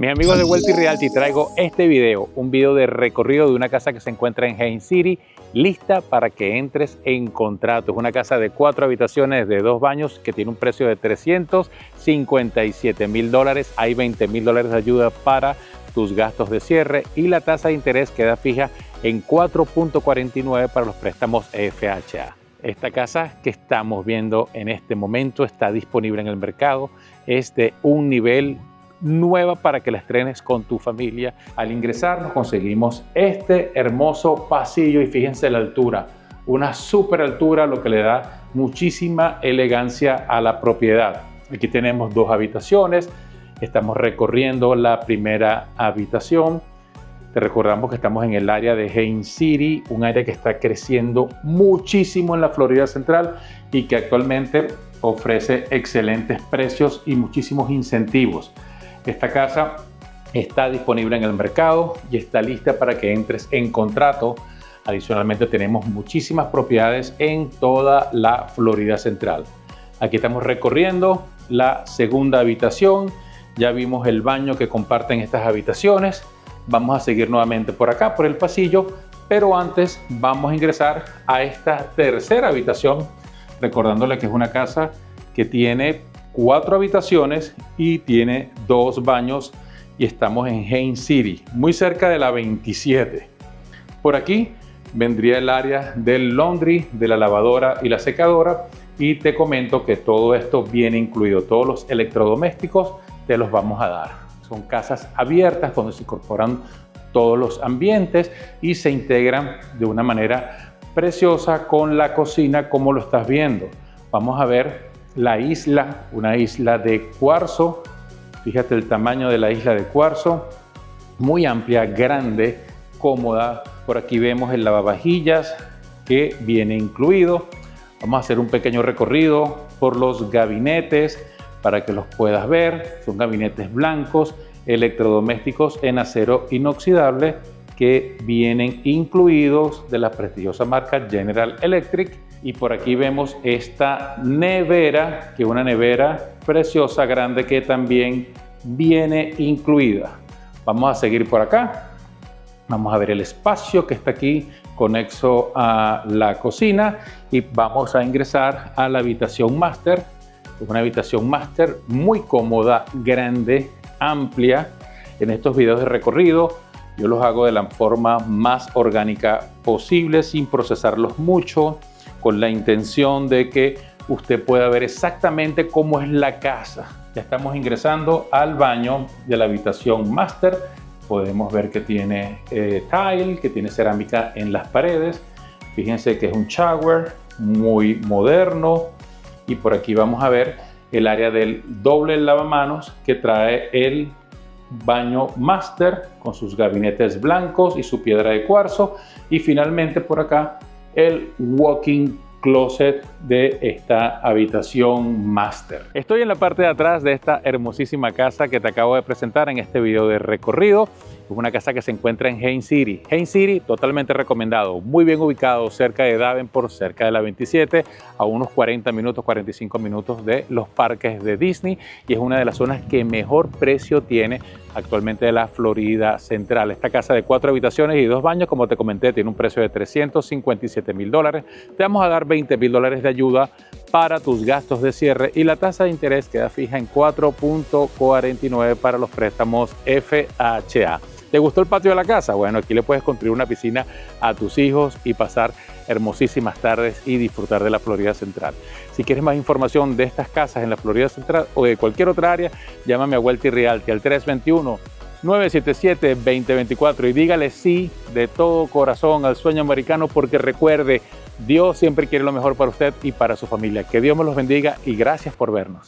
Mis amigos de Wealthy Realty, traigo este video, un video de recorrido de una casa que se encuentra en Haines City, lista para que entres en contrato. Es una casa de 4 habitaciones de 2 baños que tiene un precio de $357,000. Hay $20,000 de ayuda para tus gastos de cierre y la tasa de interés queda fija en 4.49 para los préstamos FHA. Esta casa que estamos viendo en este momento está disponible en el mercado. Es de un nivel nueva para que la estrenes con tu familia. Al ingresar nos conseguimos este hermoso pasillo y fíjense la altura, una super altura, lo que le da muchísima elegancia a la propiedad. Aquí tenemos 2 habitaciones, estamos recorriendo la primera habitación. Te recordamos que estamos en el área de Haines City, un área que está creciendo muchísimo en la Florida Central y que actualmente ofrece excelentes precios y muchísimos incentivos. Esta casa está disponible en el mercado y está lista para que entres en contrato. Adicionalmente tenemos muchísimas propiedades en toda la Florida Central. Aquí estamos recorriendo la segunda habitación. Ya vimos el baño que comparten estas habitaciones. Vamos a seguir nuevamente por acá, por el pasillo, pero antes vamos a ingresar a esta tercera habitación, recordándole que es una casa que tiene 4 habitaciones y tiene 2 baños y estamos en Haines City, muy cerca de la 27. Por aquí vendría el área del laundry, de la lavadora y la secadora, y te comento que todo esto viene incluido, todos los electrodomésticos te los vamos a dar. Son casas abiertas donde se incorporan todos los ambientes y se integran de una manera preciosa con la cocina, como lo estás viendo. Vamos a ver la isla, una isla de cuarzo. Fíjate el tamaño de la isla de cuarzo, muy amplia, grande, cómoda. Por aquí vemos el lavavajillas que viene incluido. Vamos a hacer un pequeño recorrido por los gabinetes para que los puedas ver. Son gabinetes blancos, electrodomésticos en acero inoxidable que vienen incluidos de la prestigiosa marca General Electric. Y por aquí vemos esta nevera, que es una nevera preciosa, grande, que también viene incluida. Vamos a seguir por acá. Vamos a ver el espacio que está aquí conexo a la cocina y vamos a ingresar a la habitación máster. Es una habitación máster muy cómoda, grande, amplia. En estos videos de recorrido yo los hago de la forma más orgánica posible, sin procesarlos mucho, con la intención de que usted pueda ver exactamente cómo es la casa. Ya estamos ingresando al baño de la habitación máster. Podemos ver que tiene tile, que tiene cerámica en las paredes. Fíjense que es un shower muy moderno. Y por aquí vamos a ver el área del doble lavamanos que trae el baño máster con sus gabinetes blancos y su piedra de cuarzo. Y finalmente por acá el walk-in closet de esta habitación máster. Estoy en la parte de atrás de esta hermosísima casa que te acabo de presentar en este video de recorrido. Es una casa que se encuentra en Haines City. Haines City, totalmente recomendado, muy bien ubicado, cerca de Davenport, cerca de la 27, a unos 40 minutos, 45 minutos de los parques de Disney, y es una de las zonas que mejor precio tiene actualmente de la Florida Central. Esta casa de 4 habitaciones y 2 baños, como te comenté, tiene un precio de $357,000. Te vamos a dar $20,000 de ayuda para tus gastos de cierre y la tasa de interés queda fija en 4.49 para los préstamos FHA. ¿Te gustó el patio de la casa? Bueno, aquí le puedes construir una piscina a tus hijos y pasar hermosísimas tardes y disfrutar de la Florida Central. Si quieres más información de estas casas en la Florida Central o de cualquier otra área, llámame a Wealthy Realty al 321-977-2024 y dígale sí de todo corazón al sueño americano, porque recuerde, Dios siempre quiere lo mejor para usted y para su familia. Que Dios me los bendiga y gracias por vernos.